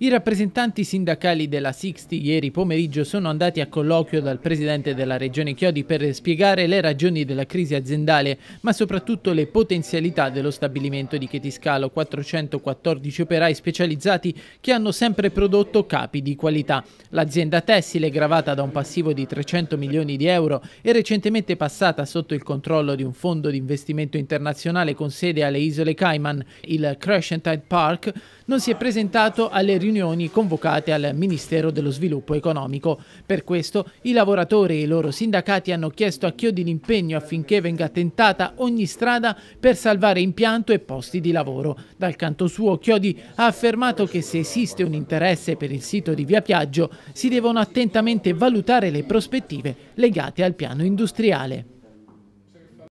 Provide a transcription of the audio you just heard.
I rappresentanti sindacali della Sixty ieri pomeriggio sono andati a colloquio dal presidente della regione Chiodi per spiegare le ragioni della crisi aziendale, ma soprattutto le potenzialità dello stabilimento di Chetiscalo, 414 operai specializzati che hanno sempre prodotto capi di qualità. L'azienda tessile, gravata da un passivo di 300 milioni di euro e recentemente passata sotto il controllo di un fondo di investimento internazionale con sede alle isole Cayman, il Crescent Tide Park, non si è presentato alle riunioni convocate al Ministero dello Sviluppo Economico. Per questo i lavoratori e i loro sindacati hanno chiesto a Chiodi l'impegno affinché venga tentata ogni strada per salvare impianto e posti di lavoro. Dal canto suo Chiodi ha affermato che se esiste un interesse per il sito di Via Piaggio si devono attentamente valutare le prospettive legate al piano industriale.